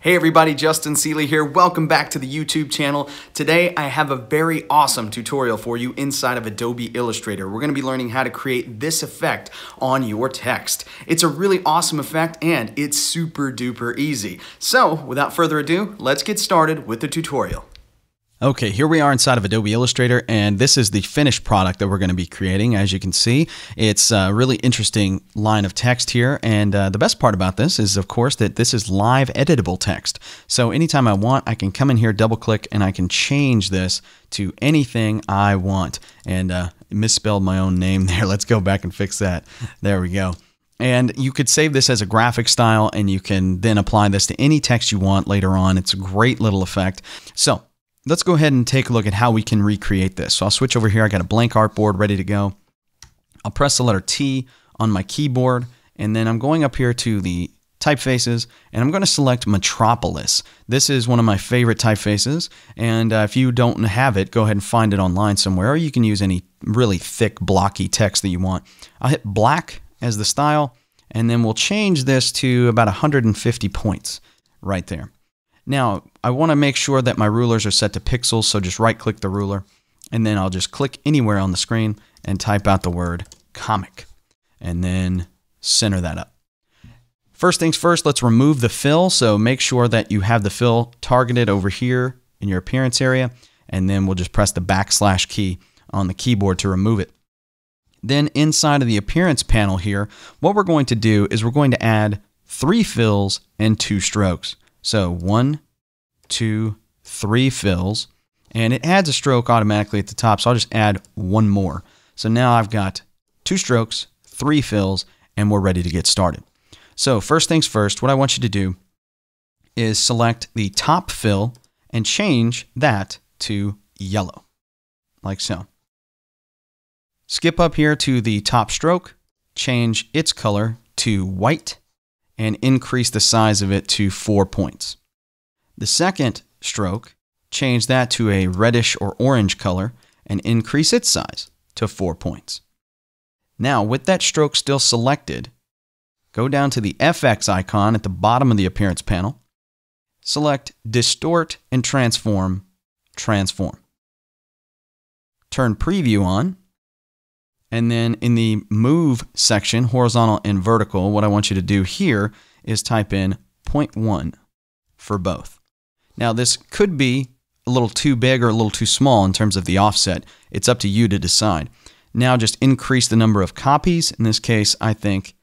Hey everybody, Justin Seeley here. Welcome back to the YouTube channel. Today I have a very awesome tutorial for you inside of Adobe Illustrator. We're going to be learning how to create this effect on your text. It's a really awesome effect and it's super duper easy. So without further ado, let's get started with the tutorial. Okay, here we are inside of Adobe Illustrator, and this is the finished product that we're going to be creating. As you can see, it's a really interesting line of text here, and the best part about this is, of course, that this is live editable text. So anytime I want, I can come in here, double-click, and I can change this to anything I want. And misspelled my own name there. Let's go back and fix that. There we go. And you could save this as a graphic style, and you can then apply this to any text you want later on. It's a great little effect. So let's go ahead and take a look at how we can recreate this. So I'll switch over here. I got a blank artboard ready to go. I'll press the letter T on my keyboard, and then I'm going up here to the typefaces, and I'm going to select Metropolis. This is one of my favorite typefaces, and if you don't have it, go ahead and find it online somewhere, or you can use any really thick, blocky text that you want. I'll hit black as the style, and then we'll change this to about 150 points right there. Now, I want to make sure that my rulers are set to pixels, so just right-click the ruler, and then I'll just click anywhere on the screen and type out the word comic, and then center that up. First things first, let's remove the fill, so make sure that you have the fill targeted over here in your appearance area, and then we'll just press the backslash key on the keyboard to remove it. Then inside of the appearance panel here, what we're going to do is we're going to add 3 fills and 2 strokes. So 1, 2, 3 fills, and it adds a stroke automatically at the top, so I'll just add one more. So now I've got 2 strokes, 3 fills, and we're ready to get started. So first things first, what I want you to do is select the top fill and change that to yellow, like so. Skip up here to the top stroke, change its color to white, and increase the size of it to 4 points. The second stroke, change that to a reddish or orange color and increase its size to 4 points. Now, with that stroke still selected, go down to the FX icon at the bottom of the appearance panel, select Distort and Transform, Transform. Turn Preview on, and then in the Move section, horizontal and vertical, what I want you to do here is type in 0.1 for both. Now, this could be a little too big or a little too small in terms of the offset. It's up to you to decide. Now, just increase the number of copies. In this case, I think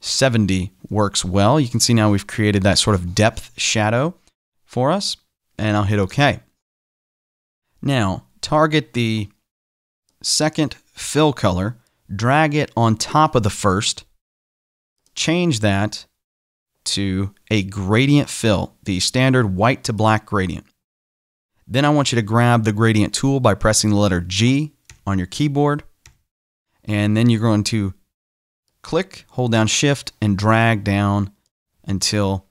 70 works well. You can see now we've created that sort of depth shadow for us, and I'll hit OK. Now, target the second fill color, drag it on top of the first, change that to a gradient fill, the standard white to black gradient. Then I want you to grab the gradient tool by pressing the letter G on your keyboard, and then you're going to click, hold down Shift, and drag down until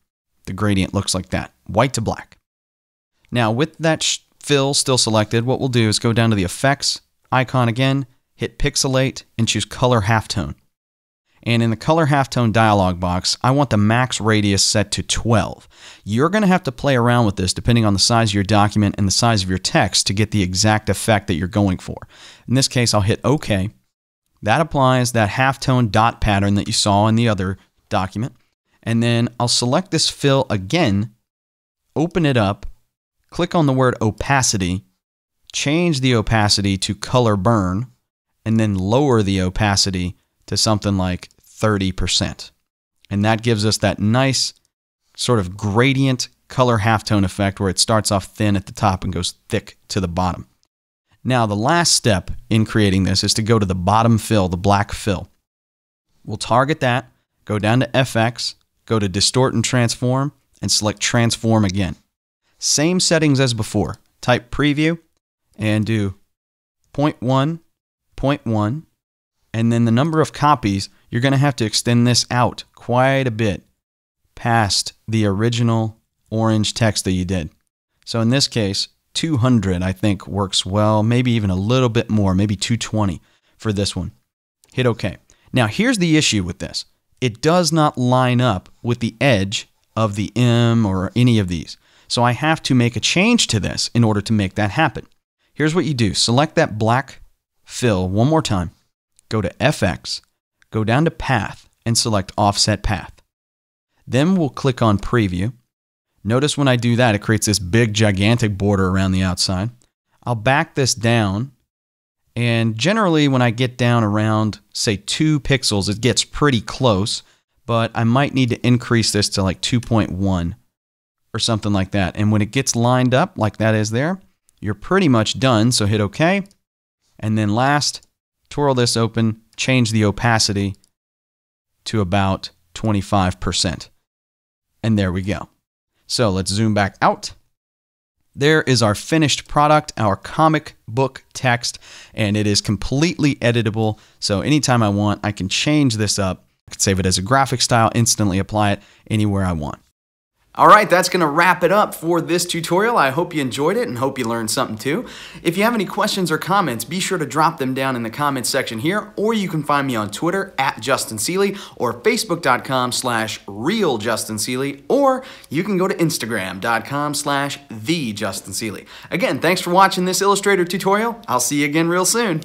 the gradient looks like that, white to black. Now, with that fill still selected, what we'll do is go down to the effects icon again, hit Pixelate, and choose Color Halftone. And in the color halftone dialog box, I want the max radius set to 12. You're going to have to play around with this depending on the size of your document and the size of your text to get the exact effect that you're going for. In this case, I'll hit OK. That applies that halftone dot pattern that you saw in the other document. And then I'll select this fill again, open it up, click on the word opacity, change the opacity to color burn, and then lower the opacity to something like 30%. And that gives us that nice sort of gradient color halftone effect where it starts off thin at the top and goes thick to the bottom. Now, the last step in creating this is to go to the bottom fill, the black fill. We'll target that, go down to FX, go to Distort and Transform, and select Transform again. Same settings as before. Type Preview and do 0.1, 0.1, and then the number of copies, you're going to have to extend this out quite a bit past the original orange text that you did. So in this case, 200 I think works well, maybe even a little bit more, maybe 220 for this one. Hit OK. Now here's the issue with this. It does not line up with the edge of the M or any of these. So I have to make a change to this in order to make that happen. Here's what you do. Select that black fill one more time. Go to FX, go down to Path, and select Offset Path. Then we'll click on Preview. Notice when I do that, it creates this big, gigantic border around the outside. I'll back this down, and generally when I get down around, say, 2 pixels, it gets pretty close, but I might need to increase this to like 2.1 or something like that. And when it gets lined up like that is there, you're pretty much done, so hit OK. And then last, twirl this open, change the opacity to about 25%. And there we go. So let's zoom back out. There is our finished product, our comic book text, and it is completely editable. So anytime I want, I can change this up. I can save it as a graphic style, instantly apply it anywhere I want. All right, that's gonna wrap it up for this tutorial. I hope you enjoyed it and hope you learned something too. If you have any questions or comments, be sure to drop them down in the comments section here, or you can find me on Twitter at Justin Seeley or Facebook.com/RealJustinSeeley, or you can go to Instagram.com/TheJustinSeeley. Again, thanks for watching this Illustrator tutorial. I'll see you again real soon.